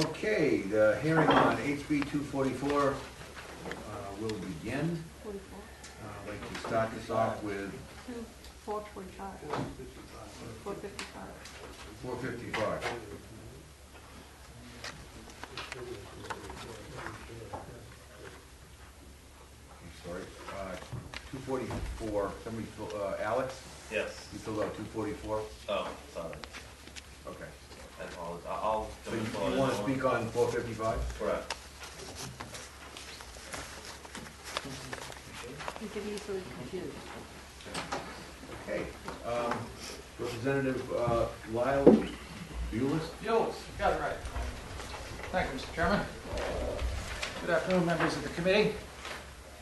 Okay, the hearing on HB244 will begin. I'd like to start this off with 455. I'm sorry, 244. Somebody, Alex? Yes. You filled out 244? Oh, sorry. Okay. So you want to speak on 455? Correct. You can easily confuse. Okay. Representative Lyle Bulis? Bulis, you got it right. Thank you, Mr. Chairman. Good afternoon, members of the committee.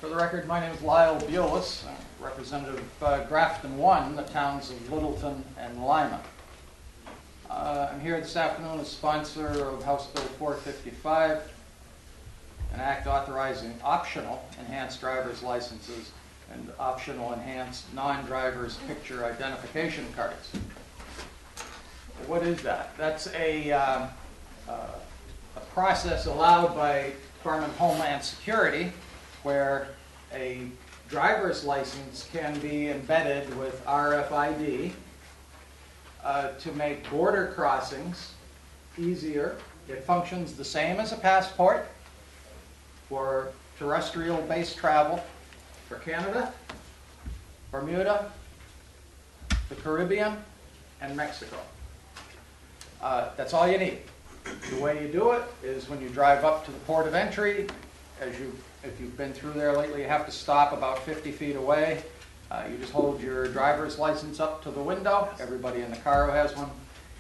For the record, my name is Lyle Bulis. I'm representative of Grafton 1, the towns of Littleton and Lima. I'm here this afternoon as sponsor of House Bill 455, an act authorizing optional enhanced driver's licenses and optional enhanced non-driver's picture identification cards. What is that? That's a process allowed by Department of Homeland Security where a driver's license can be embedded with RFID to make border crossings easier. It functions the same as a passport for terrestrial-based travel for Canada, Bermuda, the Caribbean, and Mexico. That's all you need. The way you do it is when you drive up to the port of entry, if you've been through there lately, you have to stop about 50 feet away. You just hold your driver's license up to the window. Everybody in the car has one.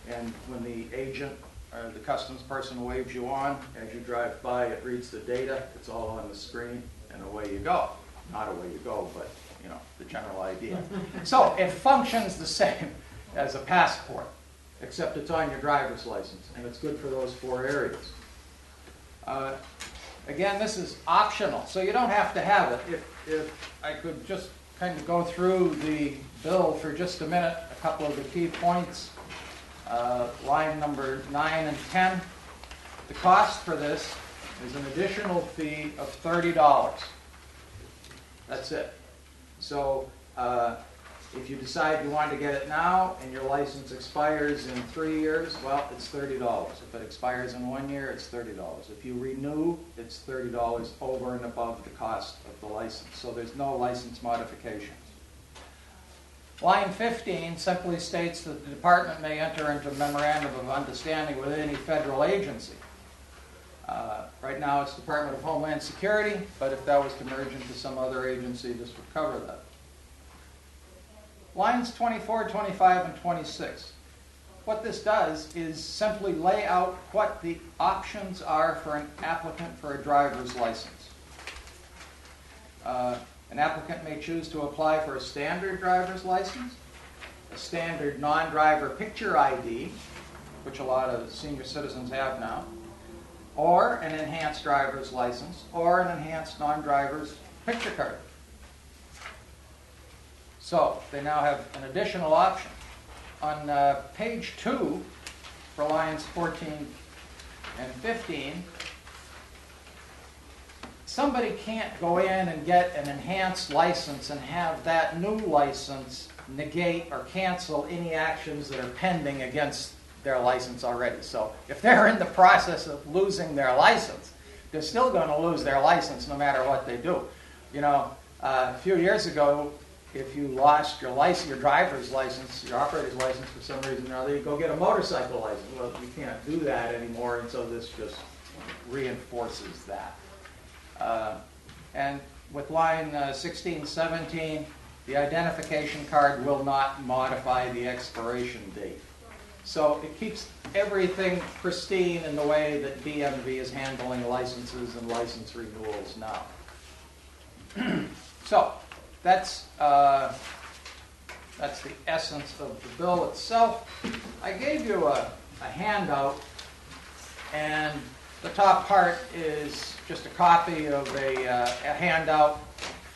And when the agent or the customs person waves you on, as you drive by, it reads the data. It's all on the screen, and away you go. Not away you go, but, you know, the general idea. So it functions the same as a passport, except it's on your driver's license, and it's good for those four areas. Again, this is optional, so you don't have to have it. If I could just kind of go through the bill for just a minute, a couple of the key points, line number 9 and 10. The cost for this is an additional fee of $30. That's it. So if you decide you want to get it now and your license expires in 3 years, well, it's $30. If it expires in 1 year, it's $30. If you renew, it's $30 over and above the cost of the license. So there's no license modifications. Line 15 simply states that the department may enter into a memorandum of understanding with any federal agency. Right now it's Department of Homeland Security, but if that was to merge into some other agency, this would cover that. Lines 24, 25, and 26. What this does is simply lay out what the options are for an applicant for a driver's license. An applicant may choose to apply for a standard driver's license, a standard non-driver picture ID, which a lot of senior citizens have now, or an enhanced driver's license, or an enhanced non-driver's picture card. So they now have an additional option. On page 2, for lines 14 and 15, somebody can't go in and get an enhanced license and have that new license negate or cancel any actions that are pending against their license already. So if they're in the process of losing their license, they're still going to lose their license no matter what they do. You know, a few years ago, if you lost your driver's license, your operator's license for some reason or other, you go get a motorcycle license. Well, you can't do that anymore, and so this just reinforces that. And with line 16, 17, the identification card will not modify the expiration date. So it keeps everything pristine in the way that DMV is handling licenses and license renewals now. So That's the essence of the bill itself. I gave you a handout, and the top part is just a copy of a handout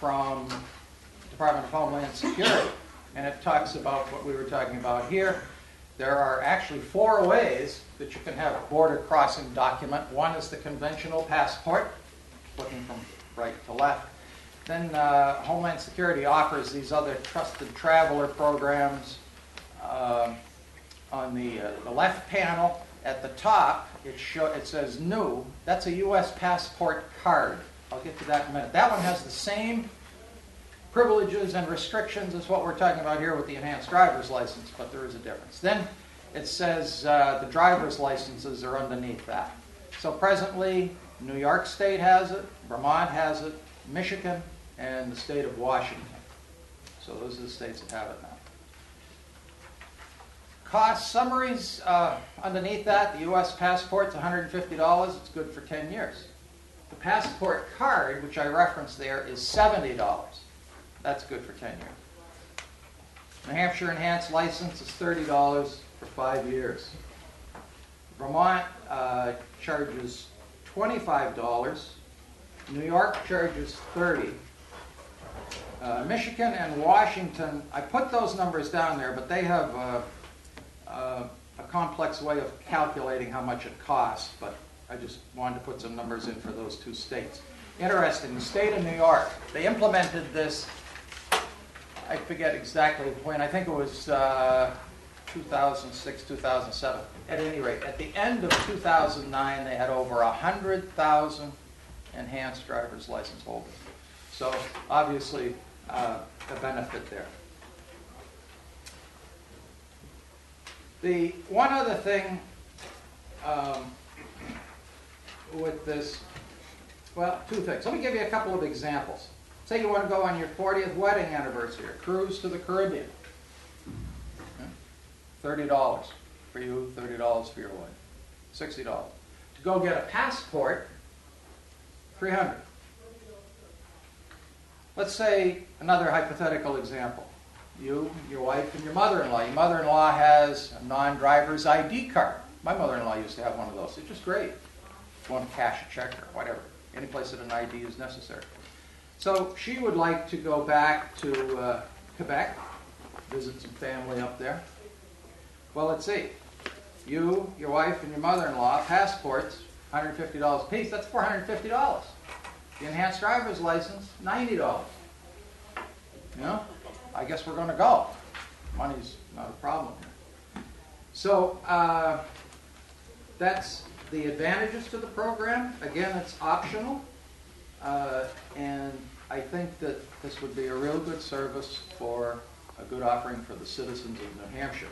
from Department of Homeland Security, and it talks about what we were talking about here. There are actually 4 ways that you can have a border crossing document. One is the conventional passport, looking from right to left. Then Homeland Security offers these other trusted traveler programs on the left panel. At the top, it says new. That's a U.S. passport card. I'll get to that in a minute. That one has the same privileges and restrictions as what we're talking about here with the enhanced driver's license, but there is a difference. Then it says the driver's licenses are underneath that. So presently, New York State has it, Vermont has it, Michigan, and the state of Washington. So those are the states that have it now. Cost summaries underneath that. The U.S. passport's $150. It's good for 10 years. The passport card, which I referenced there, is $70. That's good for 10 years. New Hampshire enhanced license is $30 for 5 years. Vermont charges $25. New York charges $30. Michigan and Washington, I put those numbers down there, but they have a complex way of calculating how much it costs, but I just wanted to put some numbers in for those 2 states. Interesting, the state of New York, they implemented this, I forget exactly when, I think it was 2006, 2007. At any rate, at the end of 2009, they had over 100,000 enhanced driver's license holders. So obviously, a benefit there. The one other thing with this, well, 2 things. Let me give you a couple of examples. Say you want to go on your 40th wedding anniversary, a cruise to the Caribbean. $30 for you, $30 for your wife, $60. To go get a passport, $300. Let's say another hypothetical example. You, your wife, and your mother-in-law. Your mother-in-law has a non-driver's ID card. My mother-in-law used to have one of those. It's just great. You want to cash a check or whatever, any place that an ID is necessary. So she would like to go back to Quebec, visit some family up there. Well, let's see. You, your wife, and your mother-in-law, passports, $150 apiece. That's $450. The enhanced driver's license, $90. You know? I guess we're going to go. Money's not a problem here. So that's the advantages to the program. Again, it's optional. And I think that this would be a real good service for a good offering for the citizens of New Hampshire.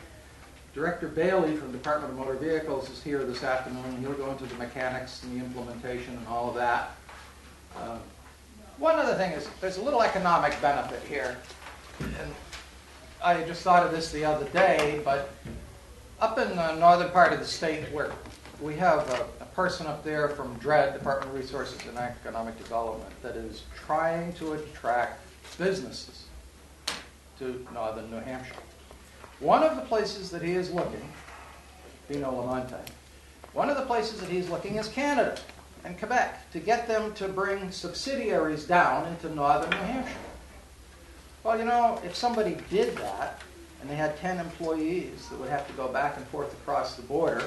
Director Bailey from the Department of Motor Vehicles is here this afternoon. He'll go into the mechanics and the implementation and all of that. One other thing is there's a little economic benefit here. And I just thought of this the other day, but up in the northern part of the state where we have a person up there from DRED, Department of Resources and Economic Development, that is trying to attract businesses to northern New Hampshire. One of the places that he is looking, Dino Lamonte, one of the places that he's looking is Canada and Quebec, to get them to bring subsidiaries down into northern New Hampshire. Well, you know, if somebody did that, and they had 10 employees that would have to go back and forth across the border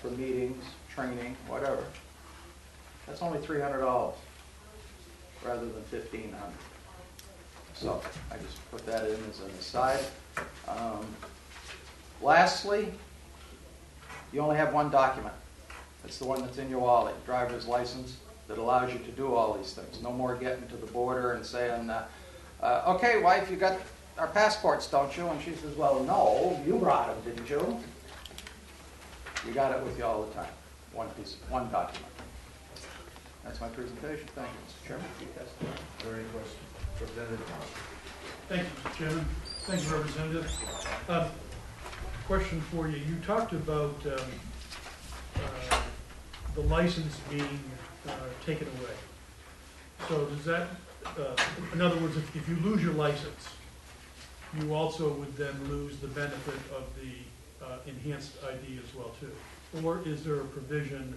for meetings, training, whatever, that's only $300 rather than $1,500. So I just put that in as an aside. Lastly, you only have one document. It's the one that's in your wallet, driver's license, that allows you to do all these things. No more getting to the border and saying, okay, wife, you got our passports, don't you? And she says, well, no, you brought them, didn't you? You got it with you all the time. One piece, one document. That's my presentation. Thank you, Mr. Chairman. Are there any questions? Representative. Thank you, Mr. Chairman. Thank you, Representative. Question for you. You talked about the license being taken away. So does that... in other words, if you lose your license, you also would then lose the benefit of the enhanced ID as well, too. Or is there a provision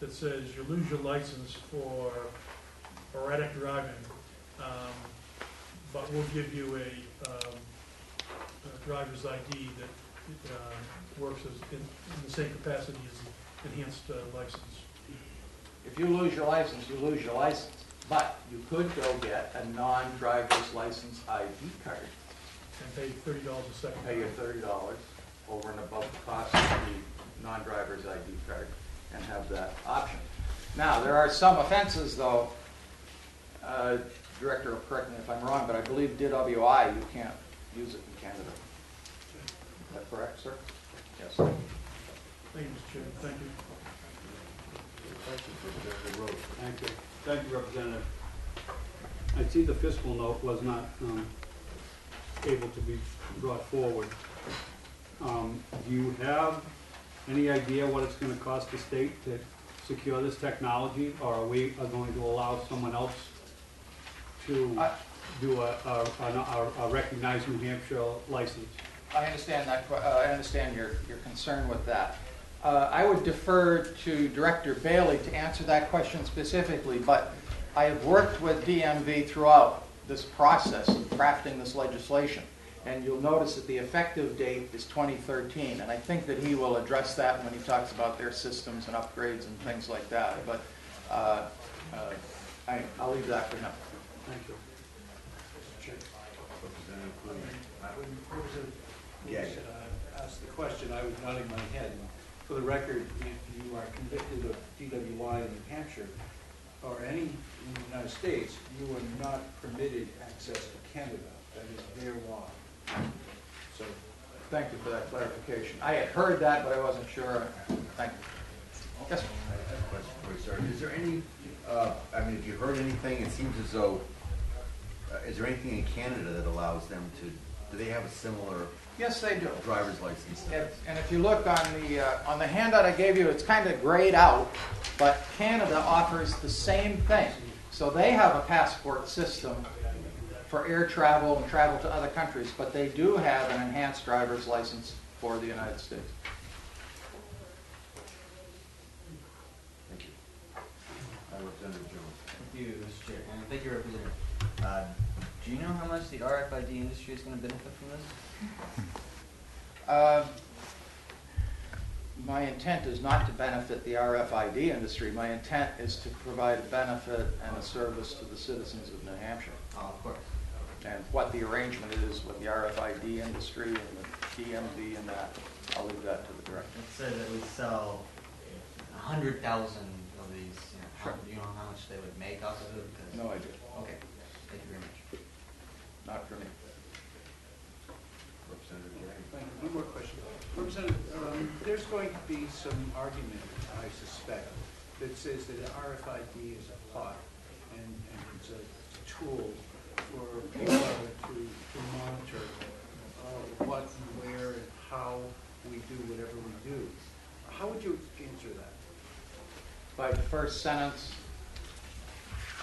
that says you lose your license for erratic driving, but we'll give you a driver's ID that works as in the same capacity as an enhanced license. If you lose your license, you lose your license. But you could go get a non-driver's license ID card. And pay $30 a second. Pay your $30 over and above the cost of the non-driver's ID card and have that option. Now, there are some offenses, though, Director will correct me if I'm wrong, but I believe DWI, you can't use it in Canada. Is that correct, sir? Yes, sir. Thank you, Mr. Chairman. Thank you. Thank you, Mr. Chairman. Thank you. Thank you, Representative. I see the fiscal note was not able to be brought forward. Do you have any idea what it's going to cost the state to secure this technology, or are we going to allow someone else to do a recognized New Hampshire license? I understand that. I understand your concern with that. I would defer to Director Bailey to answer that question specifically, but I have worked with DMV throughout this process of crafting this legislation, and you'll notice that the effective date is 2013, and I think that he will address that when he talks about their systems and upgrades and things like that, but I'll leave that for him. Thank you. When you asked the question, I was nodding my head. For the record, if you are convicted of DWI in New Hampshire or any in the United States, you are not permitted access to Canada. That is their law. So, thank you for that clarification. I had heard that, but I wasn't sure. Thank you. Yes, sir. I have a question for you, sir. Is there any, I mean, have you heard anything? It seems as though, is there anything in Canada that allows them to, do they have a similar? Yes, they do. Driver's license. And if you look on the handout I gave you, it's kind of grayed out, but Canada offers the same thing. So they have a passport system for air travel and travel to other countries, but they do have an enhanced driver's license for the United States. Thank you. Representative Jones. Thank you, Mr. Chair. And thank you, Representative. Do you know how much the RFID industry is going to benefit from this? My intent is not to benefit the RFID industry. My intent is to provide a benefit and a service to the citizens of New Hampshire. Oh, of course. And what the arrangement is with the RFID industry and the DMV and that, I'll leave that to the director. Let's say that we sell 100,000 of these. Sure. Do you know how much they would make off of it? No idea. Okay. Thank you very much. Not for me. One more question. Representative, there's going to be some argument, I suspect, that says that RFID is a plot and it's a tool for people to monitor what and where and how we do whatever we do. How would you answer that? By the first sentence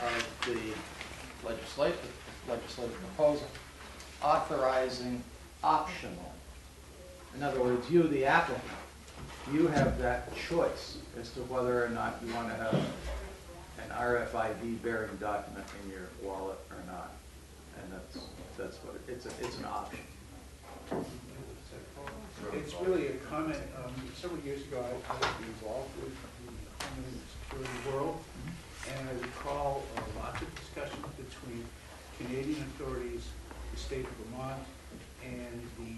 of the legislative proposal, authorizing optional. In other words, you, the applicant, you have that choice as to whether or not you want to have an RFID-bearing document in your wallet or not, and that's what it's an option. It's really a comment. Several years ago, I was involved with the Homeland Security world, and I recall lots of discussions between Canadian authorities, the state of Vermont, and the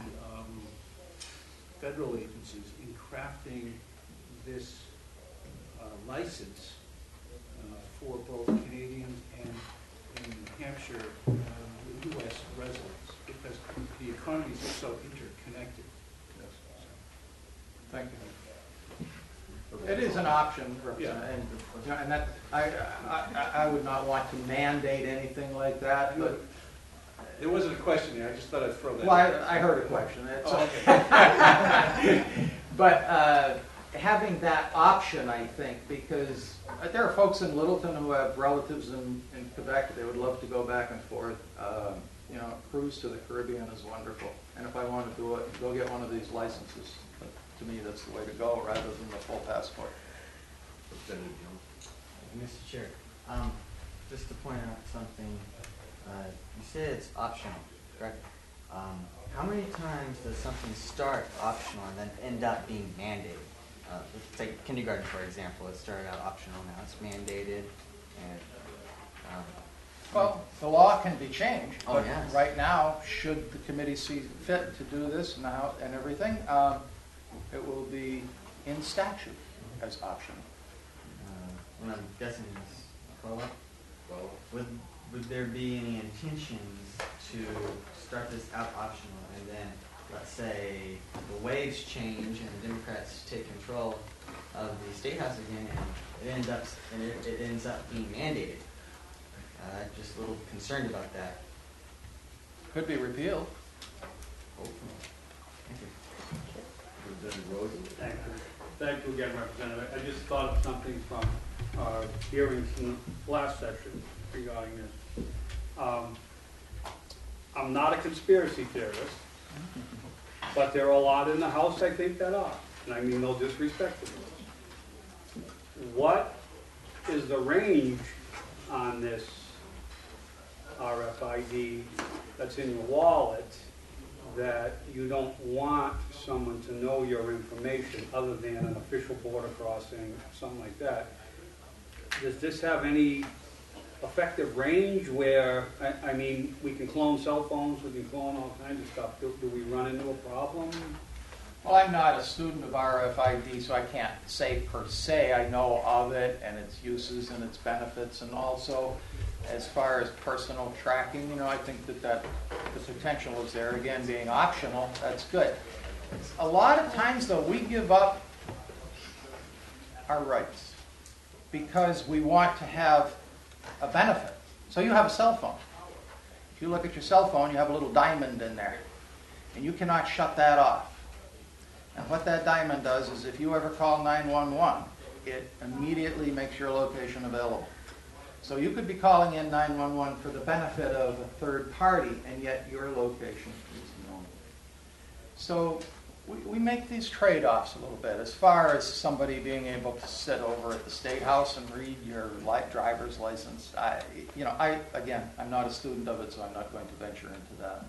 federal agencies in crafting this license for both Canadian and New Hampshire U.S. residents, because the economies are so interconnected. Thank you. It is an option, yeah. And that I would not want to mandate anything like that, but. There wasn't a question there. I just thought I'd throw that. Well, I heard a question. Oh, okay. But having that option, I think, because there are folks in Littleton who have relatives in Quebec. They would love to go back and forth. You know, a cruise to the Caribbean is wonderful. And if I want to do it, go get one of these licenses. But to me, that's the way to go, rather than the full passport. Mr. Chair, just to point out something. You said it's optional, correct? How many times does something start optional and then end up being mandated? Let's take kindergarten, for example. It started out optional, now it's mandated. And, well, the law can be changed, but yes. Right now, should the committee see fit to do this now and everything, it will be in statute as optional. And I'm guessing it's would there be any intentions to start this out optional and then, let's say, the waves change and the Democrats take control of the State House again and it ends up being mandated? Just a little concerned about that. Could be repealed. Hopefully. Thank you. Thank you again, Representative. I just thought of something from our hearings in the last session regarding this. I'm not a conspiracy theorist, but there are a lot in the House, I think, that are. And I mean no disrespect to them. What is the range on this RFID that's in your wallet that you don't want someone to know your information other than an official border crossing, something like that? Does this have any effective range where, I mean, we can clone cell phones, we can clone all kinds of stuff. Do we run into a problem? Well, I'm not a student of RFID, so I can't say per se. I know of it and its uses and its benefits, and also as far as personal tracking, you know, I think that the potential is there. Again, being optional, that's good. A lot of times, though, we give up our rights because we want to have a benefit. So you have a cell phone. If you look at your cell phone, you have a little diamond in there, and you cannot shut that off. And what that diamond does is if you ever call 911, it immediately makes your location available. So you could be calling in 911 for the benefit of a third party, and yet your location is known. So we make these trade-offs a little bit as far as somebody being able to sit over at the State House and read your driver's license. Again, I'm not a student of it, so I'm not going to venture into that.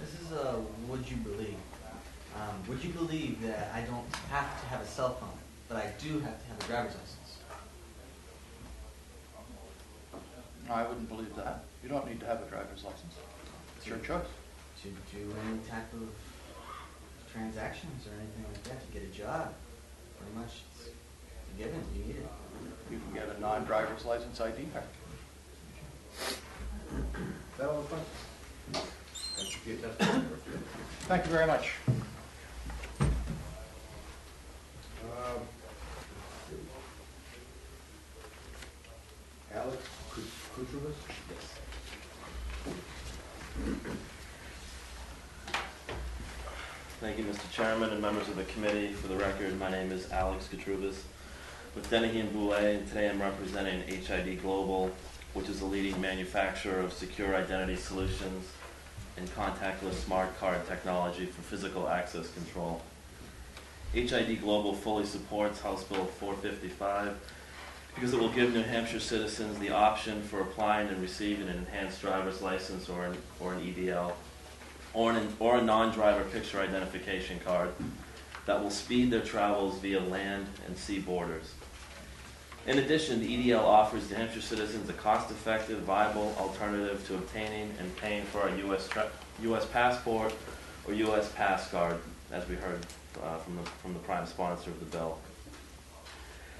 This is a would you believe. Would you believe that I don't have to have a cell phone, but I do have to have a driver's license? No, I wouldn't believe that. You don't need to have a driver's license. It's your choice. To do any type of transactions or anything like that, to get a job, pretty much it's a given. You need it. You can get a non-driver's license ID card. Is that all the questions? Thank you very much. Alex Koutroubis? Yes. Thank you, Mr. Chairman and members of the committee. For the record, my name is Alex Koutroubis with Dennehy and Boulay, and today I'm representing HID Global, which is a leading manufacturer of secure identity solutions and contactless smart card technology for physical access control. HID Global fully supports House Bill 455 because it will give New Hampshire citizens the option for applying and receiving an enhanced driver's license or an EDL or a non-driver picture identification card that will speed their travels via land and sea borders. In addition, the EDL offers New Hampshire citizens a cost-effective, viable alternative to obtaining and paying for a U.S. passport or U.S. pass card, as we heard from the prime sponsor of the bill.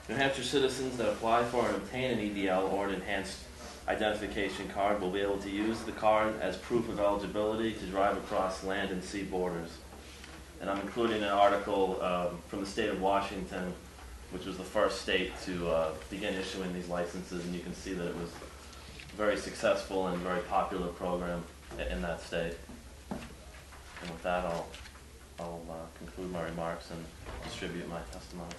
New Hampshire citizens that apply for and obtain an EDL or an enhanced identification card will be able to use the card as proof of eligibility to drive across land and sea borders. And I'm including an article from the state of Washington, which was the first state to begin issuing these licenses, and you can see that it was a very successful and very popular program in that state. And with that, I'll conclude my remarks and distribute my testimony.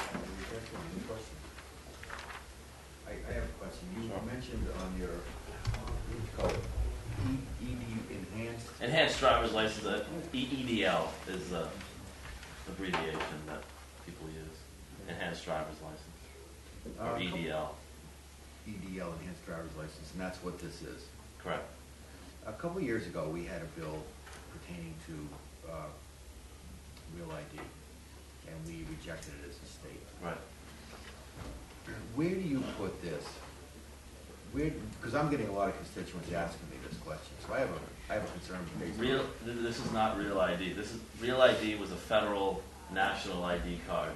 I have a question. You mentioned on your enhanced driver's license, EEDL is the abbreviation that people use. Enhanced driver's license, or EDL. EDL, enhanced driver's license, and that's what this is. Correct. A couple of years ago, we had a bill pertaining to Real ID, and we rejected it as a state. Right. Where do you put this? Because I'm getting a lot of constituents asking me this question, so I have a concern. This is not Real ID. This is Real ID was a federal national ID card,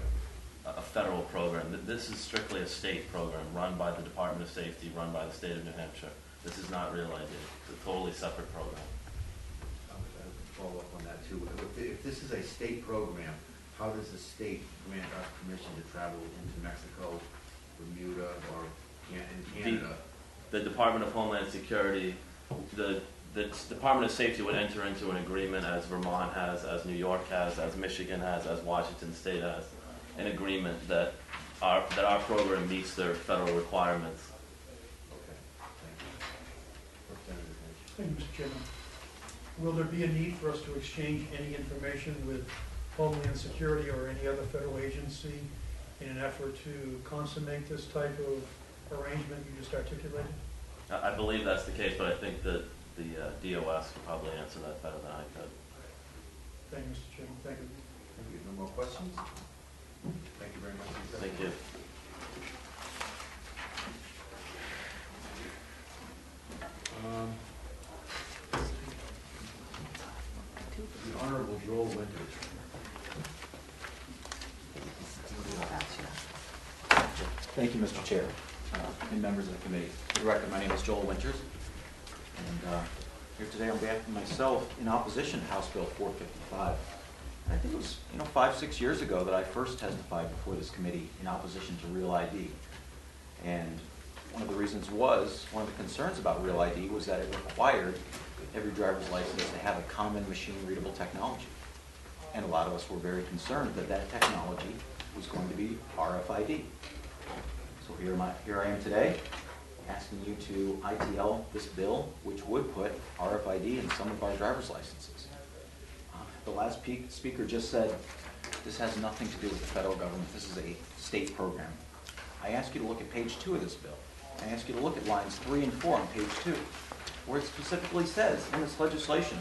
a federal program. This is strictly a state program run by the Department of Safety, run by the state of New Hampshire. This is not Real ID. It's a totally separate program. I would follow up on that too. If this is a state program, how does the state grant us permission to travel into Mexico, Bermuda, or in Canada? The Department of Homeland Security, the Department of Safety would enter into an agreement, as Vermont has, as New York has, as Michigan has, as Washington State has, an agreement that our program meets their federal requirements. Okay, thank you. Thank you, Mr. Chairman. Will there be a need for us to exchange any information with Homeland Security or any other federal agency in an effort to consummate this type of arrangement you just articulated? I believe that's the case, but I think that the DOS could probably answer that better than I could. Thank you, Mr. Chairman. Thank you. Thank you. No more questions? Thank you very much. Thank you. The Honorable Joel Winters. Thank you, Mr. Chair. And members of the committee. For the record, my name is Joel Winters, and here today on behalf of myself in opposition to House Bill 455. And I think it was 5-6 years ago that I first testified before this committee in opposition to Real ID. And one of the concerns about Real ID was that it required every driver's license to have a common machine-readable technology. And a lot of us were very concerned that that technology was going to be RFID. So here I am today, asking you to ITL this bill, which would put RFID in some of our driver's licenses. The last speaker just said, this has nothing to do with the federal government. This is a state program. I ask you to look at page 2 of this bill. I ask you to look at lines 3 and 4 on page 2, where it specifically says in this legislation,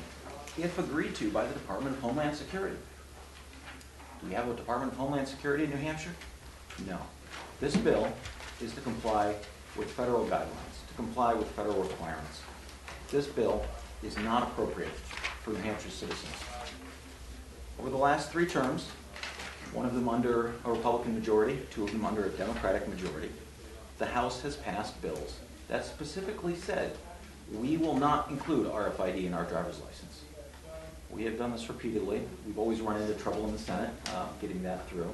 if agreed to by the Department of Homeland Security. Do we have a Department of Homeland Security in New Hampshire? No. This bill is to comply with federal guidelines, to comply with federal requirements. This bill is not appropriate for New Hampshire citizens. Over the last 3 terms, one of them under a Republican majority, 2 of them under a Democratic majority, the House has passed bills that specifically said, we will not include RFID in our driver's license. We have done this repeatedly. We've always run into trouble in the Senate getting that through.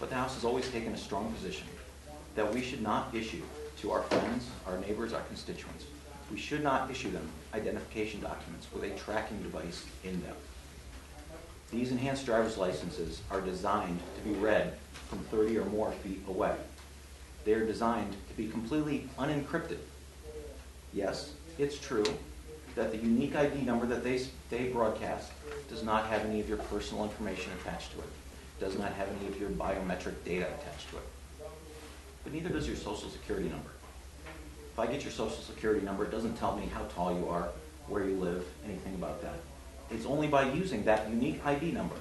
But the House has always taken a strong position that we should not issue to our friends, our neighbors, our constituents. We should not issue them identification documents with a tracking device in them. These enhanced driver's licenses are designed to be read from 30 or more feet away. They are designed to be completely unencrypted. Yes, it's true that the unique ID number that they broadcast does not have any of your personal information attached to it, does not have any of your biometric data attached to it. But neither does your social security number. If I get your social security number, it doesn't tell me how tall you are, where you live, anything about that. It's only by using that unique ID number,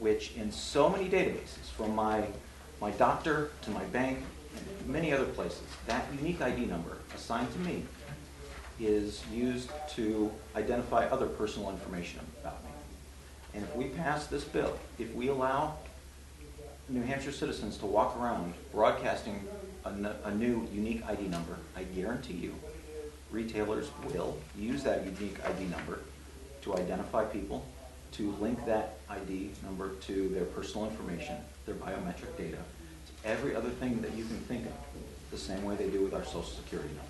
which in so many databases, from my doctor to my bank and many other places, that unique ID number assigned to me is used to identify other personal information about me. And if we pass this bill, if we allow New Hampshire citizens to walk around broadcasting a new unique ID number, I guarantee you retailers will use that unique ID number to identify people, to link that ID number to their personal information, their biometric data, to every other thing that you can think of, the same way they do with our social security number.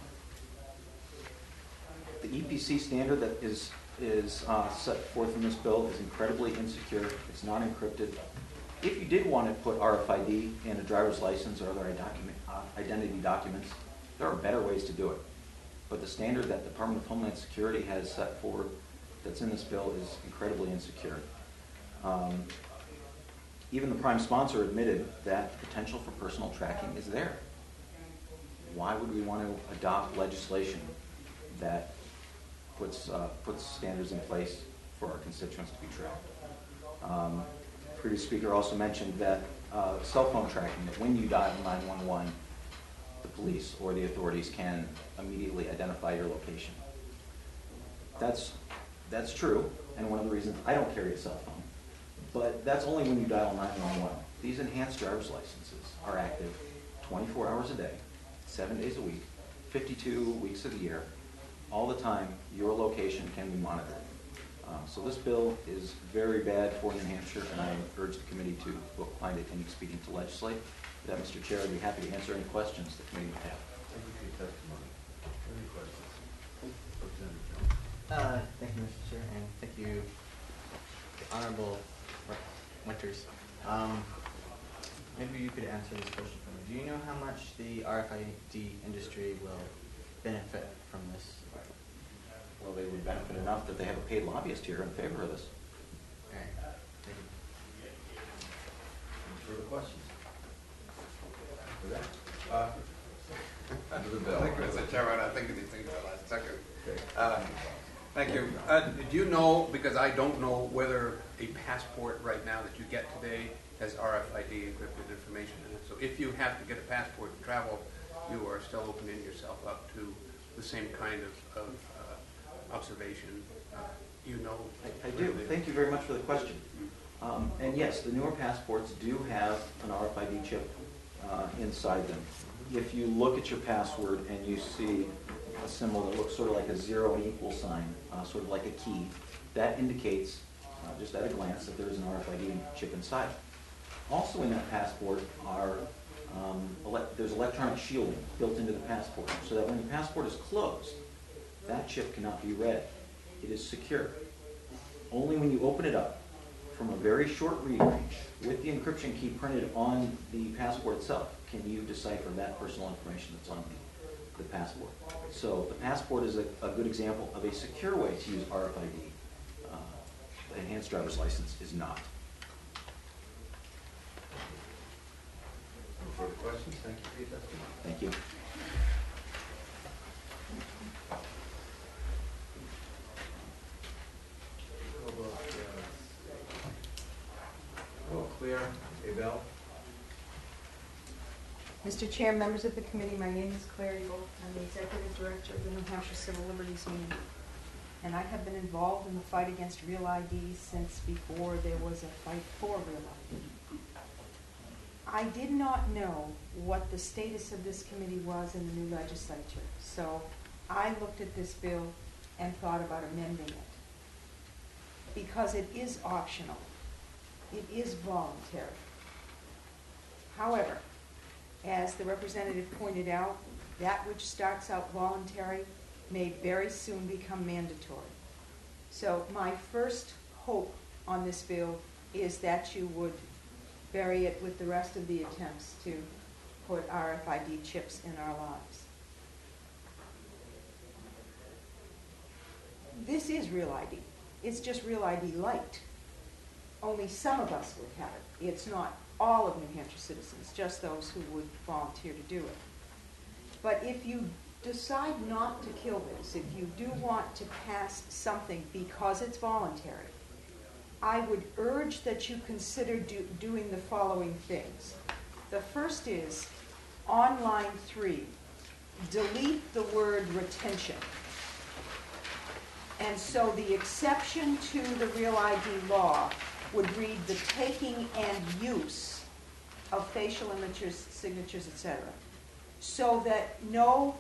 The EPC standard that is set forth in this bill is incredibly insecure. It's not encrypted. If you did want to put RFID in a driver's license or other identity documents, there are better ways to do it. But the standard that the Department of Homeland Security has set forward that's in this bill is incredibly insecure. Even the prime sponsor admitted that the potential for personal tracking is there. Why would we want to adopt legislation that puts standards in place for our constituents to be tracked. The previous speaker also mentioned that cell phone tracking, that when you dial 911, the police or the authorities can immediately identify your location. That's true, and one of the reasons I don't carry a cell phone. But that's only when you dial 911. These enhanced driver's licenses are active 24 hours a day, 7 days a week, 52 weeks of the year. All the time, your location can be monitored. So this bill is very bad for New Hampshire, and I urge the committee to find it inexpedient to legislate. With that, Mr. Chair, I'd be happy to answer any questions the committee would have. Thank you for your testimony. Any questions? Thank you, Mr. Chair, and thank you, Honorable Winters. Maybe you could answer this question for me. Do you know how much the RFID industry will benefit from this? Well, they would benefit enough that they have a paid lobbyist here in favor of this. All right. Thank you. Any further questions? Under the bill. Thank you, Mr. Chairman. I think of these things for the last second. Okay. Thank you. Do you know, because I don't know whether a passport right now that you get today has RFID encrypted information in it. So if you have to get a passport to travel, you are still opening yourself up to the same kind of observation. You know. I do. Thank you very much for the question. And yes, the newer passports do have an RFID chip inside them. If you look at your password and you see a symbol that looks sort of like a zero and equal sign, sort of like a key, that indicates, just at a glance, that there is an RFID chip inside. Also in that passport are, there's electronic shielding built into the passport, so that when the passport is closed, that chip cannot be read. It is secure. Only when you open it up from a very short read range with the encryption key printed on the passport itself can you decipher that personal information that's on the passport. So the passport is a good example of a secure way to use RFID. The enhanced driver's license is not. No further questions? Thank you for your testimony. Thank you. Claire, EDL. Mr. Chair, members of the committee, my name is Claire Wolf. I'm the Executive Director of the New Hampshire Civil Liberties Union. And I have been involved in the fight against REAL-ID since before there was a fight for REAL-ID. I did not know what the status of this committee was in the new legislature. So I looked at this bill and thought about amending it. Because it is optional. It is voluntary. However, as the representative pointed out, that which starts out voluntary may very soon become mandatory. So my first hope on this bill is that you would bury it with the rest of the attempts to put RFID chips in our lives. This is Real ID. It's just Real ID Lite. Only some of us would have it. It's not all of New Hampshire citizens, just those who would volunteer to do it. But if you decide not to kill this, if you do want to pass something because it's voluntary, I would urge that you consider doing the following things. The first is, on line 3, delete the word retention. And so the exception to the Real ID law would read the taking and use of facial images, signatures, etc., so that no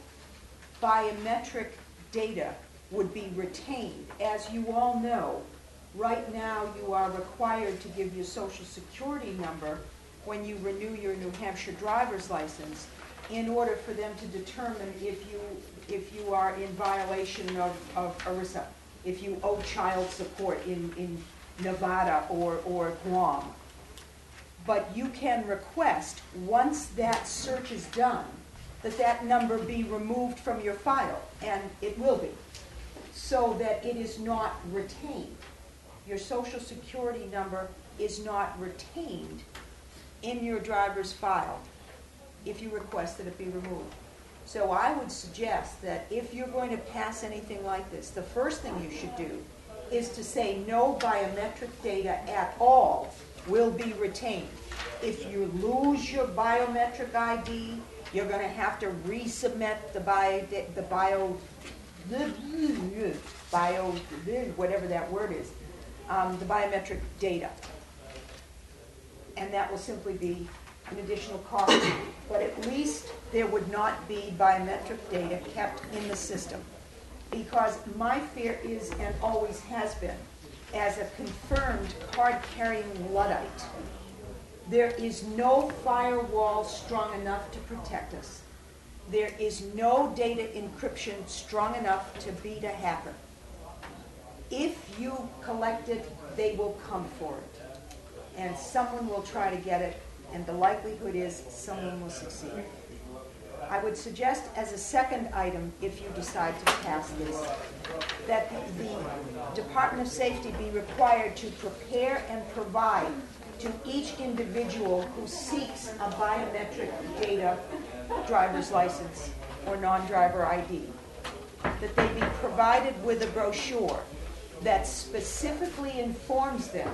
biometric data would be retained. As you all know, right now you are required to give your social security number when you renew your New Hampshire driver's license in order for them to determine if you are in violation of ERISA, if you owe child support in Nevada or Guam. But you can request, once that search is done, that that number be removed from your file, and it will be, so that it is not retained. Your social security number is not retained in your driver's file if you request that it be removed. So I would suggest that if you're going to pass anything like this, the first thing you should do is to say no biometric data at all will be retained. If you lose your biometric ID, you're going to have to resubmit the biometric data. And that will simply be an additional cost. But at least there would not be biometric data kept in the system. Because my fear is, and always has been, as a confirmed card-carrying Luddite, there is no firewall strong enough to protect us. There is no data encryption strong enough to beat a hacker. If you collect it, they will come for it. And someone will try to get it, and the likelihood is someone will succeed. I would suggest as a second item, if you decide to pass this, that the Department of Safety be required to prepare and provide to each individual who seeks a biometric data driver's license or non-driver ID, that they be provided with a brochure that specifically informs them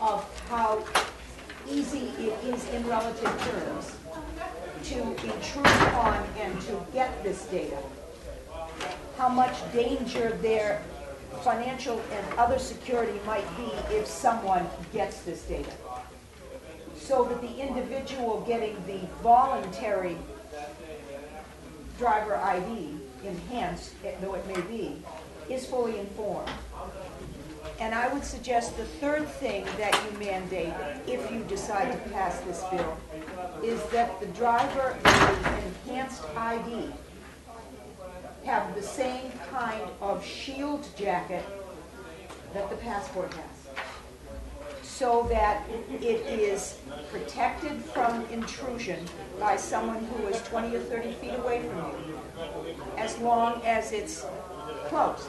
of how easy it is in relative terms to intrude on and to get this data, how much danger their financial and other security might be if someone gets this data, so that the individual getting the voluntary driver ID, enhanced though it may be, is fully informed. And I would suggest the third thing that you mandate, if you decide to pass this bill, is that the driver and the enhanced ID have the same kind of shield jacket that the passport has, so that it is protected from intrusion by someone who is 20 or 30 feet away from you, as long as it's closed,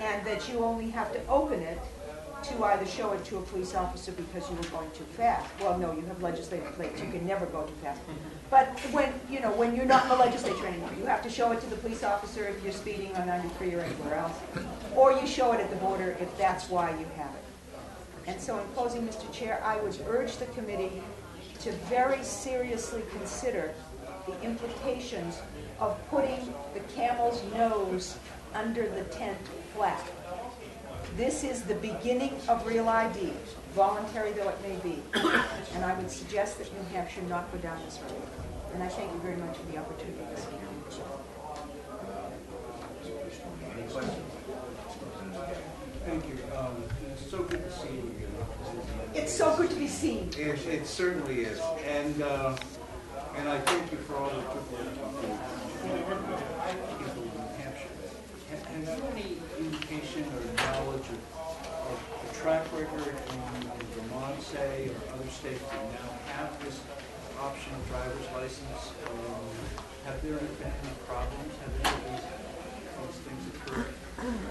and that you only have to open it to either show it to a police officer because you were going too fast. Well, no, you have legislative plates. You can never go too fast. But when you're not in the legislature anymore, you have to show it to the police officer if you're speeding on 93 or anywhere else, or you show it at the border if that's why you have it. And so in closing, Mr. Chair, I would urge the committee to very seriously consider the implications of putting the camel's nose under the tent flap. This is the beginning of Real ID, voluntary though it may be. And I would suggest that New Hampshire not go down this road. And I thank you very much for the opportunity to speak. Any questions? Thank you. It's so good to see you. It's so good to be seen. It certainly is. And I thank you for all the people in New Hampshire. Have you any indication or knowledge of the track record in Vermont, say, or other states that now have this optional driver's license? Have there been any problems? Have any of those things occurred?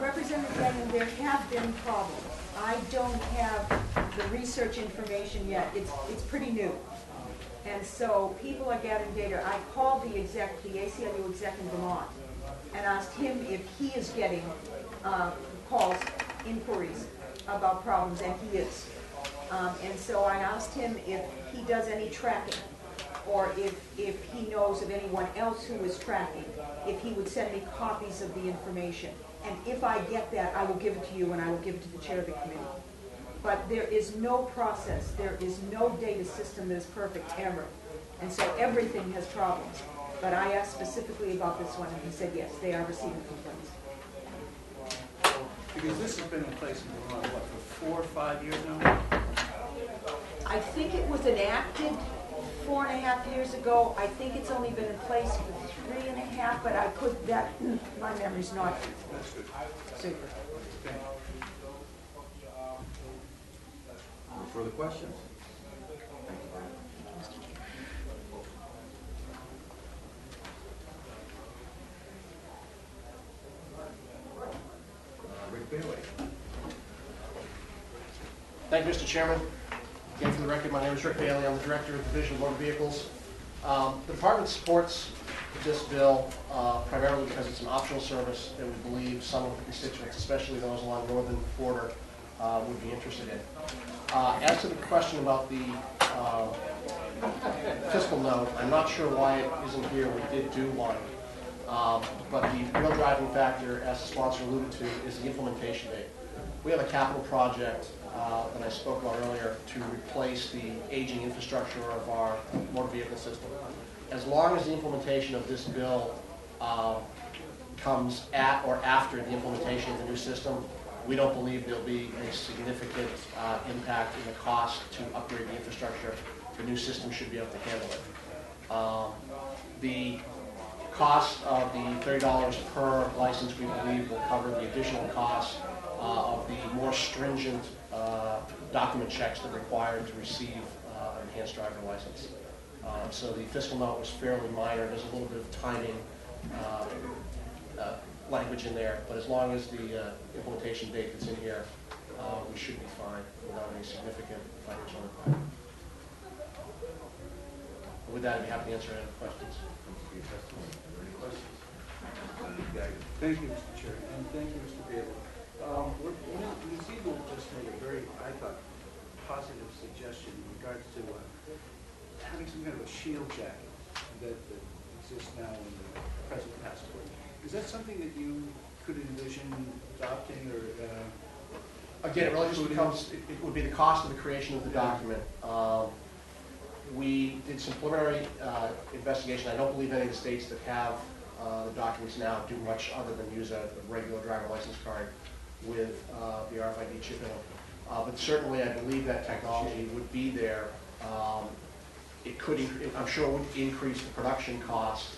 Representative Brennan, there have been problems. I don't have the research information yet. It's pretty new. And so people are gathering data. I called the exec, the ACLU exec in Vermont, and asked him if he is getting calls, inquiries about problems, and he is. And so I asked him if he does any tracking, or if he knows of anyone else who is tracking, if he would send me copies of the information. And if I get that, I will give it to you, and I will give it to the chair of the committee. But there is no process, there is no data system that is perfect ever. And so everything has problems. But I asked specifically about this one, and he said yes, they are receiving complaints. Because this has been in place for, what, for 4 or 5 years now? I think it was enacted 4.5 years ago. I think it's only been in place for 3.5, but I could, that, my memory's not. That's good. Super. Okay. No further questions? Rick Bailey. Thank you, Mr. Chairman. Again, for the record, my name is Rick Bailey. I'm the Director of the Division of Motor Vehicles. The Department supports this bill primarily because it's an optional service that we believe some of the constituents, especially those along the northern border, would be interested in. As to the question about the fiscal note, I'm not sure why it isn't here. We did do one. But the real driving factor, as the sponsor alluded to, is the implementation date. We have a capital project that I spoke about earlier to replace the aging infrastructure of our motor vehicle system. As long as the implementation of this bill comes at or after the implementation of the new system, we don't believe there'll be a significant impact in the cost to upgrade the infrastructure. The new system should be able to handle it. The cost of the $30 per license, we believe, will cover the additional cost of the more stringent document checks that are required to receive an enhanced driver license. So the fiscal note was fairly minor. There's a little bit of timing language in there, but as long as the implementation date that's in here, we should be fine without any significant financial impact. With that, I'd be happy to answer any questions. Thank you, Mr. Chair, and thank you, Mr. Bailey. Ms. Ebel just made a very, I thought, positive suggestion in regards to having some kind of a shield jacket that exists now in the present passport. Is that something that you could envision adopting, or? Again, it really just becomes, it would be the cost of the creation of the document. We did some preliminary investigation. I don't believe any of the states that have the documents now do much other than use a regular driver license card with the RFID chip in it. But certainly I believe that technology would be there. It could, I'm sure it would increase the production cost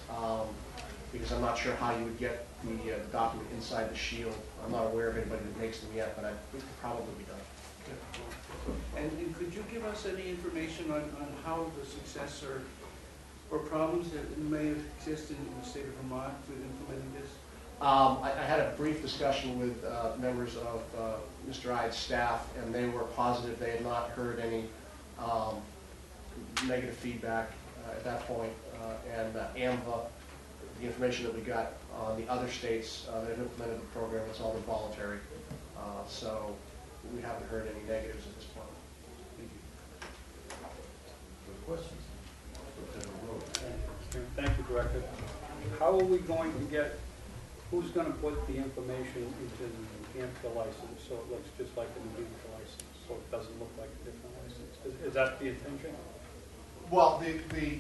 because I'm not sure how you would get the document inside the shield. I'm not aware of anybody that makes them yet, but I think it could probably be done. And could you give us any information on how the success or problems that may have existed in the state of Vermont with implementing this? I had a brief discussion with members of Mr. Ide's staff, and they were positive. They had not heard any negative feedback at that point. And AMVA, the information that we got on the other states that have implemented the program, it's all involuntary. So we haven't heard any negatives at this point. Thank you. Good questions. Thank you, Director. How are we going to get, who's going to put the information into the New Hampshire license so it looks just like the New Hampshire license, so it doesn't look like a different license? Is that the intention? Well, the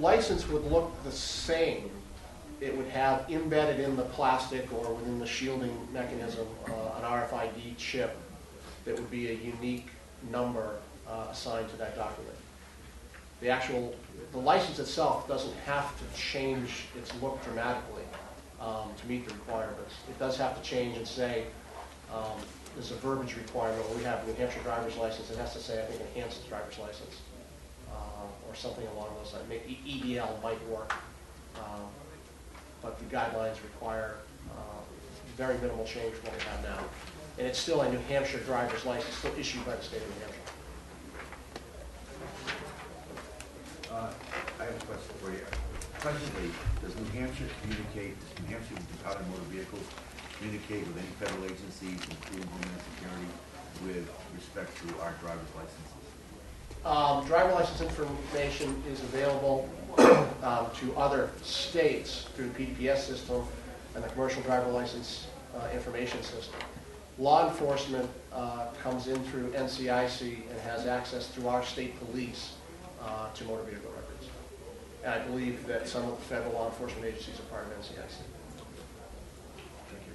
license would look the same. It would have embedded in the plastic or within the shielding mechanism an RFID chip that would be a unique number assigned to that document. The license itself doesn't have to change its look dramatically to meet the requirements. It does have to change and say, there's a verbiage requirement. We have the New Hampshire driver's license. It has to say, I think, enhanced driver's license or something along those lines. Maybe EDL might work, but the guidelines require very minimal change from what we have now. And it's still a New Hampshire driver's license, still issued by the state of New Hampshire. I have a question for you. Presently, does New Hampshire Department of Motor Vehicles communicate with any federal agencies, including Homeland Security, with respect to our driver's licenses? Driver license information is available to other states through the PDPS system and the commercial driver license information system. Law enforcement comes in through NCIC and has access through our state police to motor vehicle records. And I believe that some of the federal law enforcement agencies are part of NCIC. Thank you.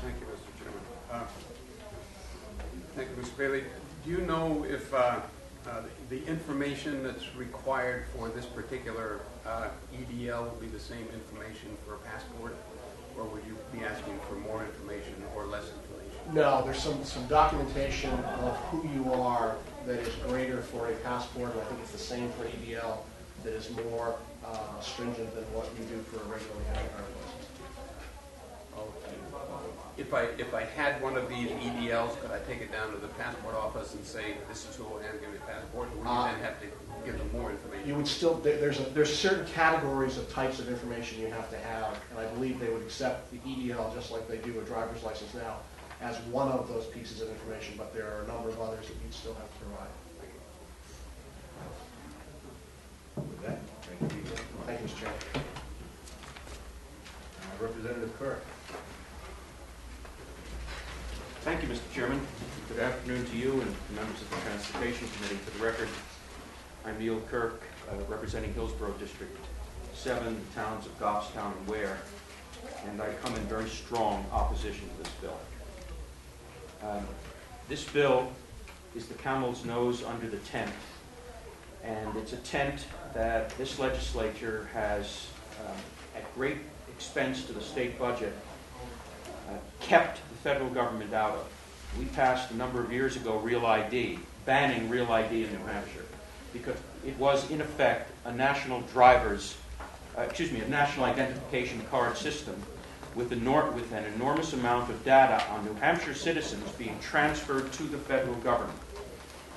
Thank you, Mr. Chairman. Thank you, Mr. Bailey. Do you know if the information that's required for this particular EDL will be the same information for a passport? Or would you be asking for more information or less information? No, there's some documentation of who you are that is greater for a passport, and I think it's the same for EDL, that is more stringent than what you do for a regular driver's license. Okay. if I had one of these EDLs, could I take it down to the passport office and say, this is who I am, give me a passport? Or would you then have to give them more information? You would still, there's certain categories of types of information you have to have, and I believe they would accept the EDL just like they do a driver's license now as one of those pieces of information, but there are a number of others that you'd still have to provide. With that, thank you. Thank you, Mr. Chairman. Representative Kirk. Thank you, Mr. Chairman. Good afternoon to you and members of the Transportation Committee. For the record, I'm Neil Kirk, representing Hillsborough District 7, the towns of Goffstown and Ware, and I come in very strong opposition to this bill. This bill is the camel's nose under the tent, and it's a tent that this legislature has, at great expense to the state budget, kept the federal government out of. We passed a number of years ago REAL-ID, banning REAL-ID in New Hampshire, because it was in effect a national a national identification card system with an enormous amount of data on New Hampshire citizens being transferred to the federal government.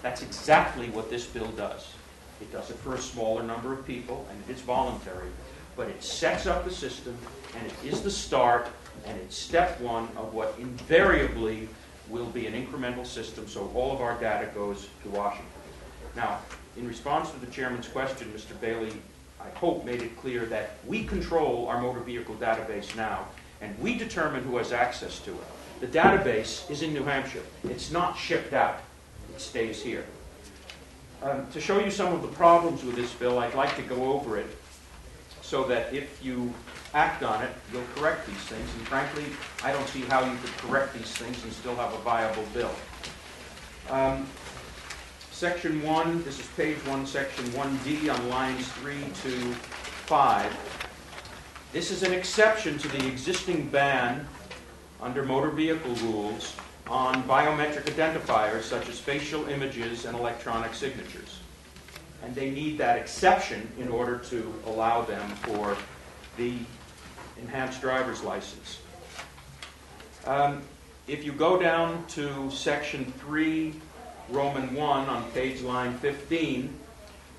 That's exactly what this bill does. It does it for a smaller number of people, and it is voluntary, but it sets up the system, and it is the start, and it's step one of what invariably will be an incremental system, so all of our data goes to Washington. Now, in response to the chairman's question, Mr. Bailey, I hope, made it clear that we control our motor vehicle database now, and we determine who has access to it. The database is in New Hampshire. It's not shipped out. It stays here. To show you some of the problems with this bill, I'd like to go over it so that if you act on it, you'll correct these things. And frankly, I don't see how you could correct these things and still have a viable bill. Section 1, this is page 1, section 1D on lines 3 to 5. This is an exception to the existing ban under motor vehicle rules on biometric identifiers such as facial images and electronic signatures. And they need that exception in order to allow them for the enhanced driver's license. If you go down to section 3, Roman 1 on page line 15,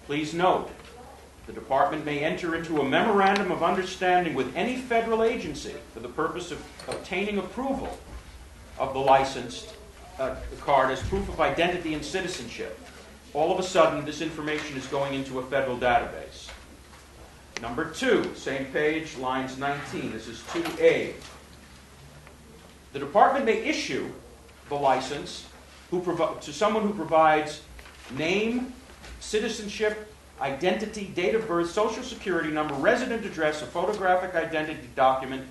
please note, the department may enter into a memorandum of understanding with any federal agency for the purpose of obtaining approval of the licensed card as proof of identity and citizenship. All of a sudden, this information is going into a federal database. Number 2, same page, lines 19. This is 2A. The department may issue the license to someone who provides name, citizenship, identity, date of birth, social security number, resident address, a photographic identity document,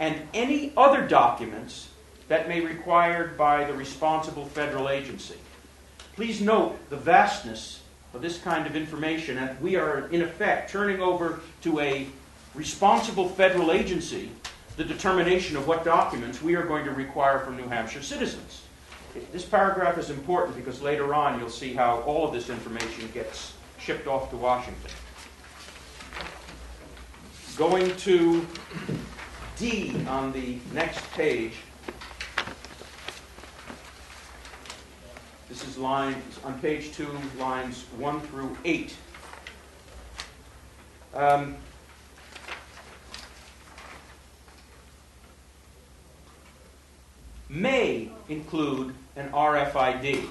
and any other documents that may be required by the responsible federal agency. Please note the vastness of this kind of information, and we are, in effect, turning over to a responsible federal agency the determination of what documents we are going to require from New Hampshire citizens. This paragraph is important because later on you'll see how all of this information gets shipped off to Washington. Going to D on the next page, this is on page 2, lines 1 through 8. May include an RFID,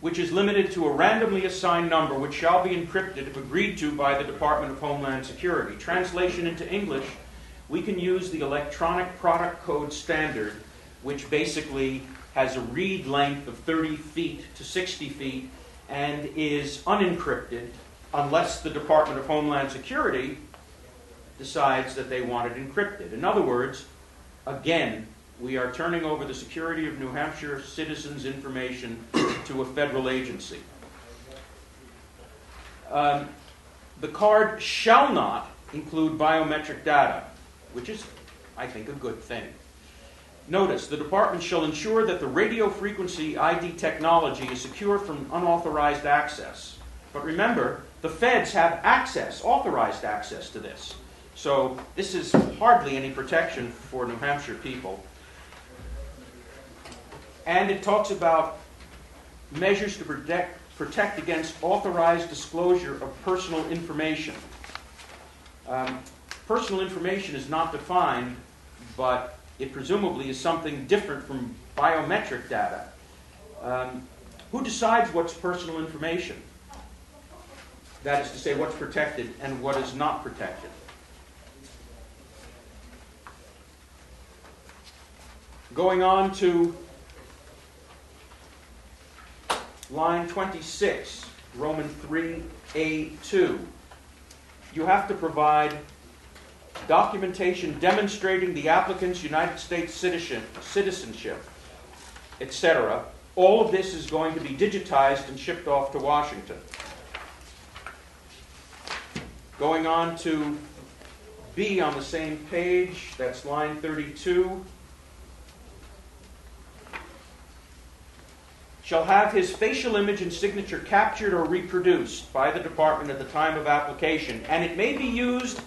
which is limited to a randomly assigned number which shall be encrypted if agreed to by the Department of Homeland Security. Translation into English, we can use the electronic product code standard, which basically has a read length of 30 feet to 60 feet and is unencrypted unless the Department of Homeland Security decides that they want it encrypted. In other words, again, we are turning over the security of New Hampshire citizens' information to a federal agency. The card shall not include biometric data, which is, I think, a good thing. Notice, the department shall ensure that the radio frequency ID technology is secure from unauthorized access. But remember, the feds have authorized access to this. So this is hardly any protection for New Hampshire people. And it talks about measures to protect against authorized disclosure of personal information. Personal information is not defined, but it presumably is something different from biometric data. Who decides what's personal information? That is to say, what's protected and what is not protected. Going on to line 26, Roman 3A2. You have to provide documentation demonstrating the applicant's United States citizenship, etc. All of this is going to be digitized and shipped off to Washington. Going on to B on the same page, that's line 32. Shall have his facial image and signature captured or reproduced by the department at the time of application, and it may be used,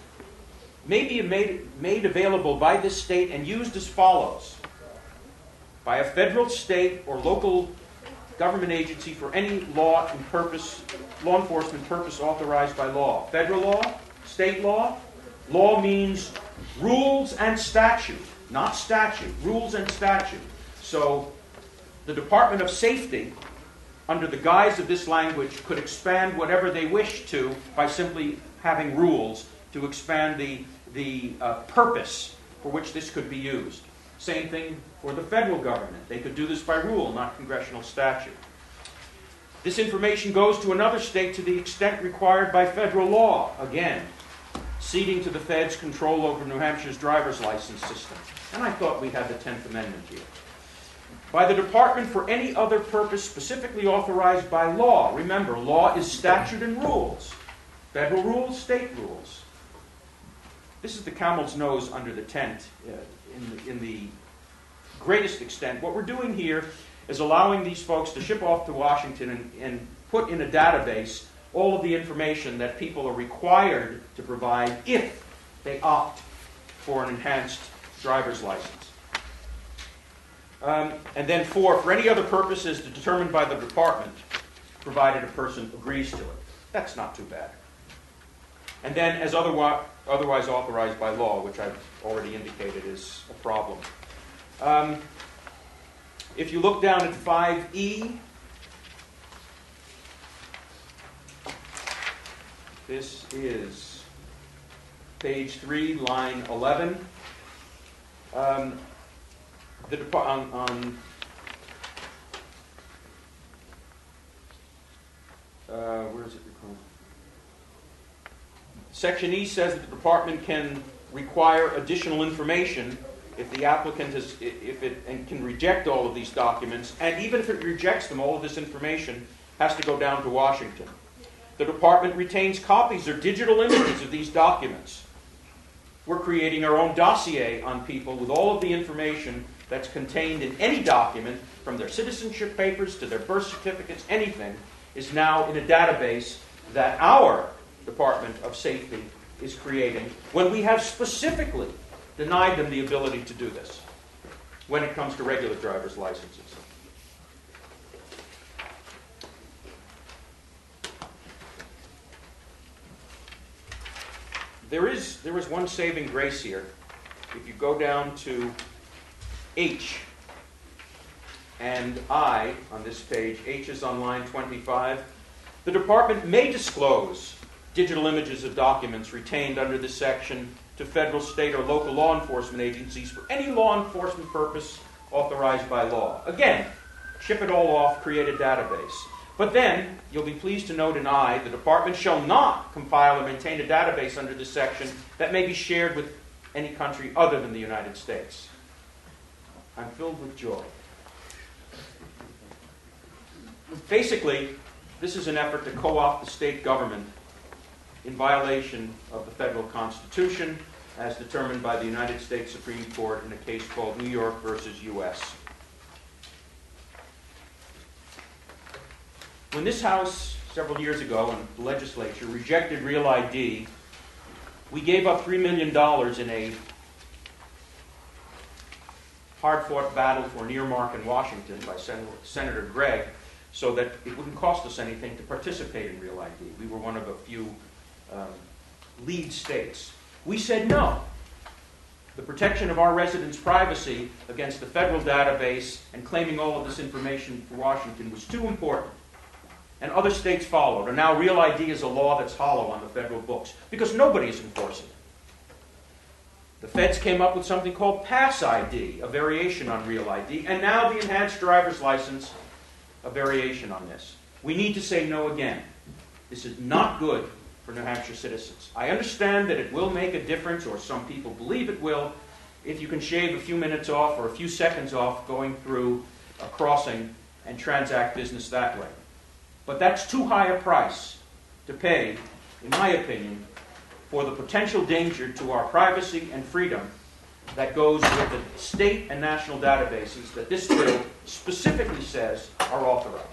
may be made available by this state and used as follows: by a federal, state, or local government agency for any law enforcement purpose authorized by law. Federal law, state law. Law means rules and statute, not statute, rules and statute. So the Department of Safety, under the guise of this language, could expand whatever they wish to by simply having rules to expand the purpose for which this could be used. Same thing for the federal government. They could do this by rule, not congressional statute. This information goes to another state to the extent required by federal law. Again, ceding to the feds control over New Hampshire's driver's license system. And I thought we had the 10th Amendment here. By the department for any other purpose specifically authorized by law. Remember, law is statute and rules. Federal rules, state rules. This is the camel's nose under the tent in the greatest extent. What we're doing here is allowing these folks to ship off to Washington and put in a database all of the information that people are required to provide if they opt for an enhanced driver's license. And then four, for any other purpose is determined by the department, provided a person agrees to it. That's not too bad. And then as otherwise authorized by law, which I've already indicated is a problem. If you look down at 5E, this is page 3, line 11. Where is it? Section E says that the department can require additional information if the applicant is, and can reject all of these documents, and even if it rejects them, all of this information has to go down to Washington. The department retains copies or digital images of these documents. We're creating our own dossier on people with all of the information that's contained in any document, from their citizenship papers to their birth certificates, anything is now in a database that our Department of Safety is creating when we have specifically denied them the ability to do this when it comes to regular driver's licenses. There is one saving grace here. If you go down to H and I on this page, H is on line 25, the department may disclose digital images of documents retained under this section to federal, state, or local law enforcement agencies for any law enforcement purpose authorized by law. Again, ship it all off, create a database. But then, you'll be pleased to note in I, the department shall not compile or maintain a database under this section that may be shared with any country other than the United States. I'm filled with joy. Basically, this is an effort to co-opt the state government in violation of the federal Constitution as determined by the United States Supreme Court in a case called New York versus U.S. When this House, several years ago, and the legislature rejected REAL-ID, We gave up $3 million in a hard-fought battle for an earmark in Washington by Senator Gregg so that it wouldn't cost us anything to participate in REAL-ID. We were one of a few lead states. We said no. The protection of our residents' privacy against the federal database and claiming all of this information for Washington was too important. And other states followed. And now REAL-ID is a law that's hollow on the federal books because nobody is enforcing it. The feds came up with something called Pass ID, a variation on REAL-ID, and now the enhanced driver's license, a variation on this. We need to say no again. This is not good for New Hampshire citizens. I understand that it will make a difference, or some people believe it will, if you can shave a few minutes off or a few seconds off going through a crossing and transact business that way. But that's too high a price to pay, in my opinion, for the potential danger to our privacy and freedom that goes with the state and national databases that this bill specifically says are authorized.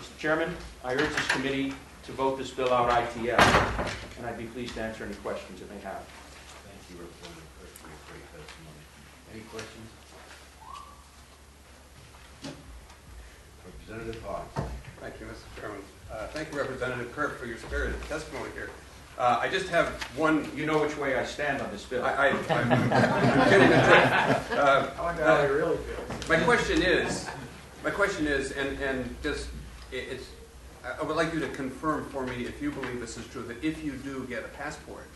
Mr. Chairman, I urge this committee to vote this bill out ITF, and I'd be pleased to answer any questions it may have. Thank you, Representative Kirk, for your great testimony. Any questions? Representative Hawes. Thank you, Mr. Chairman. Thank you, Representative Kirk, for your spirited testimony here. I just have one. You know which way I stand on this bill. I'm kidding. I really feel. My question is, and just it's. I would like you to confirm for me if you believe this is true that if you do get a passport,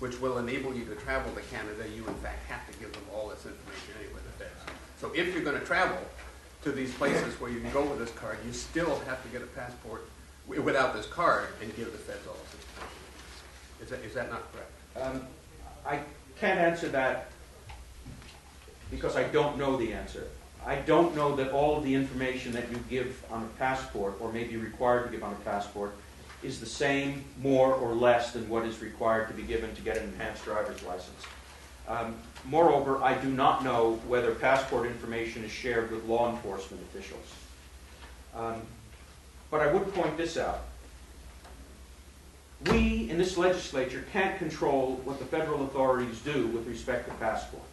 which will enable you to travel to Canada, you in fact have to give them all this information anyway. So if you're going to travel to these places where you can go with this card, you still have to get a passport without this card and give the feds all this information. Is that not correct? I can't answer that because I don't know the answer. I don't know that all of the information that you give on a passport or may be required to give on a passport is the same, more or less, than what is required to be given to get an enhanced driver's license. Moreover, I do not know whether passport information is shared with law enforcement officials. But I would point this out. We, in this legislature, can't control what the federal authorities do with respect to passports.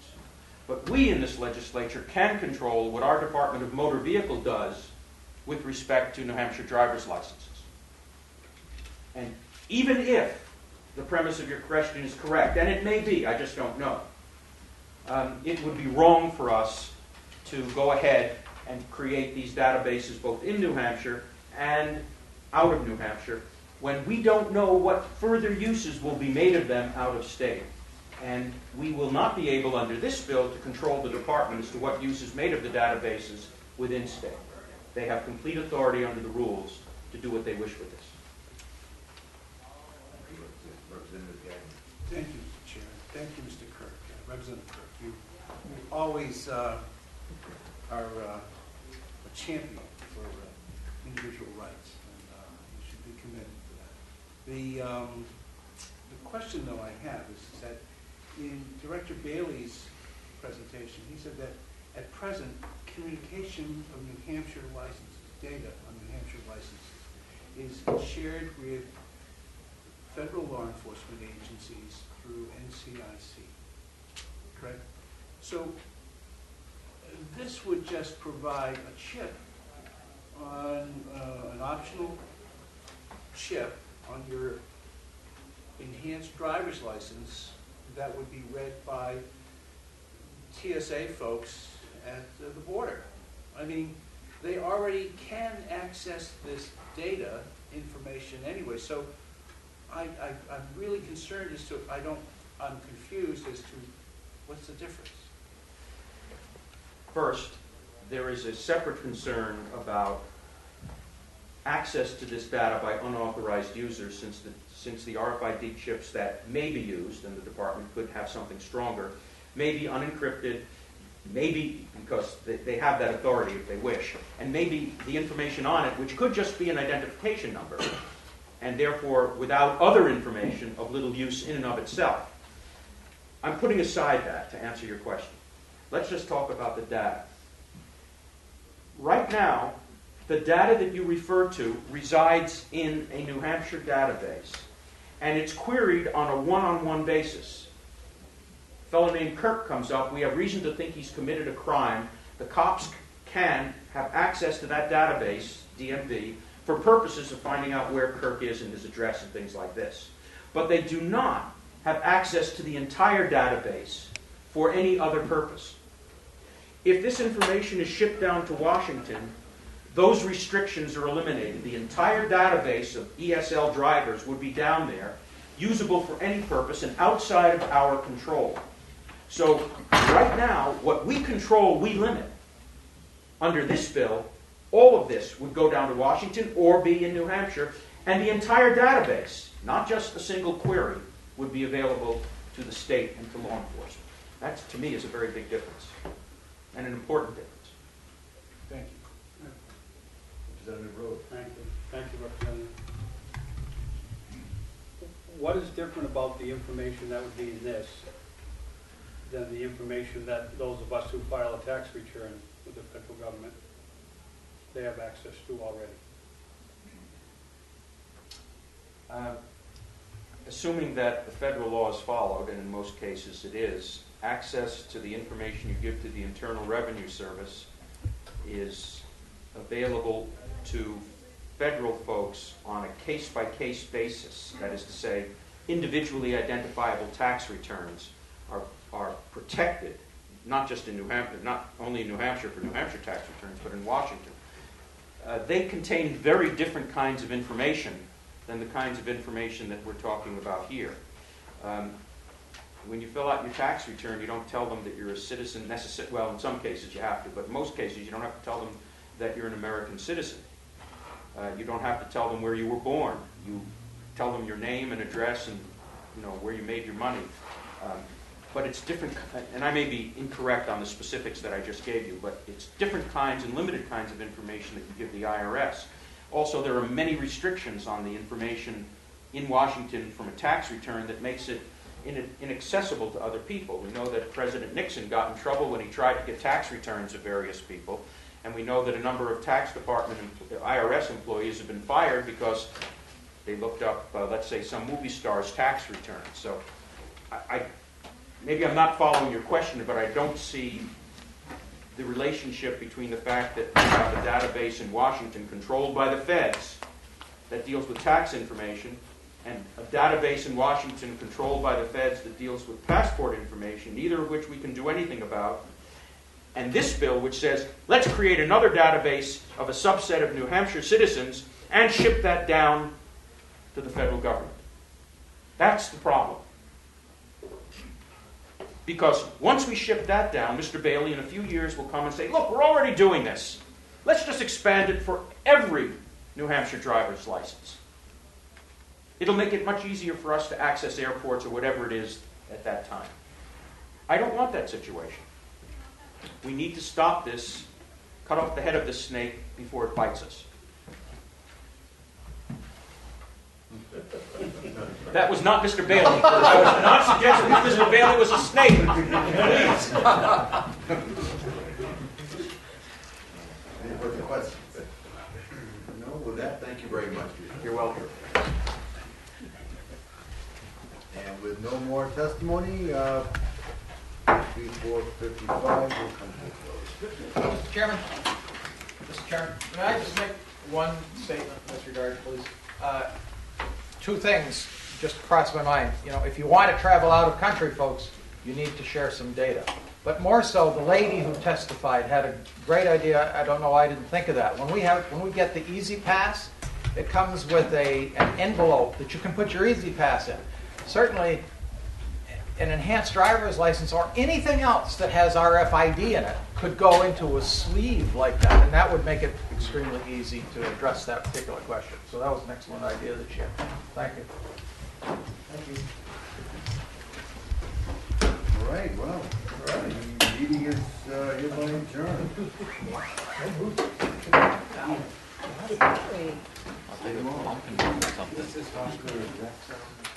But we, in this legislature, can control what our Department of Motor Vehicle does with respect to New Hampshire driver's licenses. And even if the premise of your question is correct, and it may be, I just don't know, it would be wrong for us to go ahead and create these databases both in New Hampshire and out of New Hampshire when we don't know what further uses will be made of them out of state. And we will not be able, under this bill, to control the department as to what use is made of the databases within state. They have complete authority under the rules to do what they wish with this. Representative Gagnon. Thank you, Mr. Chairman. Thank you, Mr. Kirk. Representative Kirk, you always are a champion for individual rights, and you should be committed. The question, though, I have is that in Director Bailey's presentation, he said that at present, communication of New Hampshire licenses, data on New Hampshire licenses, is shared with federal law enforcement agencies through NCIC, correct? So this would just provide a chip on an optional chip on your enhanced driver's license that would be read by TSA folks at the border. I mean, they already can access this data information anyway, so I'm really concerned as to, I'm confused as to what's the difference. First, there is a separate concern about access to this data by unauthorized users since the RFID chips that may be used, and the department could have something stronger, may be unencrypted, maybe because they have that authority if they wish, and maybe the information on it, which could just be an identification number, and therefore without other information of little use in and of itself. I'm putting aside that to answer your question. Let's just talk about the data. Right now, the data that you refer to resides in a New Hampshire database. and it's queried on a one-on-one basis. A fellow named Kirk comes up. We have reason to think he's committed a crime. The cops can have access to that database, DMV, for purposes of finding out where Kirk is and his address and things like this. But they do not have access to the entire database for any other purpose. If this information is shipped down to Washington, those restrictions are eliminated. The entire database of ESL drivers would be down there, usable for any purpose and outside of our control. So right now, what we control, we limit. Under this bill, all of this would go down to Washington or be in New Hampshire, and the entire database, not just a single query, would be available to the state and to law enforcement. That, to me, is a very big difference, and an important difference. Thank you. Representative Rhodes. Thank you. Thank you, Representative. What is different about the information that would be in this than the information that those of us who file a tax return with the federal government, they have access to already? Assuming that the federal law is followed, and in most cases it is, access to the information you give to the Internal Revenue Service is available to federal folks on a case-by-case basis. That is to say, individually identifiable tax returns are protected, not just in New Hampshire, not only in New Hampshire for New Hampshire tax returns, but in Washington. They contain very different kinds of information than the kinds of information that we're talking about here. When you fill out your tax return, you don't tell them that you're a citizen necessarily. Well, in some cases you have to, but in most cases you don't have to tell them that you're an American citizen. You don't have to tell them where you were born. You tell them your name and address and where you made your money. But it's different, and I may be incorrect on the specifics that I just gave you, but it's different kinds and limited kinds of information that you give the IRS. Also, there are many restrictions on the information in Washington from a tax return that makes it inaccessible to other people. We know that President Nixon got in trouble when he tried to get tax returns of various people, and we know that a number of tax department IRS employees have been fired because they looked up, let's say, some movie star's tax return. So maybe I'm not following your question, but I don't see the relationship between the fact that we have a database in Washington controlled by the feds that deals with tax information and a database in Washington controlled by the feds that deals with passport information, neither of which we can do anything about, and this bill which says, let's create another database of a subset of New Hampshire citizens and ship that down to the federal government. That's the problem. Because once we ship that down, Mr. Bailey in a few years will come and say, look, we're already doing this. Let's just expand it for every New Hampshire driver's license. It'll make it much easier for us to access airports or whatever it is at that time. I don't want that situation. We need to stop this, cut off the head of the snake before it bites us. That was not Mr. Bailey. I was not suggesting that Mr. Bailey was a snake. Please. Any further questions? No, with that, thank you very much. You're welcome. And with no more testimony, 3455 will come to a close. Mr. Chairman, can I just make one statement in this regard, please? Two things just crossed my mind. If you want to travel out of country, folks, you need to share some data. But more so, the lady who testified had a great idea. I don't know why I didn't think of that. When we get the Easy Pass, it comes with an envelope that you can put your Easy Pass in. Certainly, an enhanced driver's license or anything else that has RFID in it could go into a sleeve like that, and that would make it extremely easy to address that particular question. So that was an excellent idea that you had. Thank you. Thank you. All right, well, the meeting is hereby adjourned. I'll take a pumpkin or something.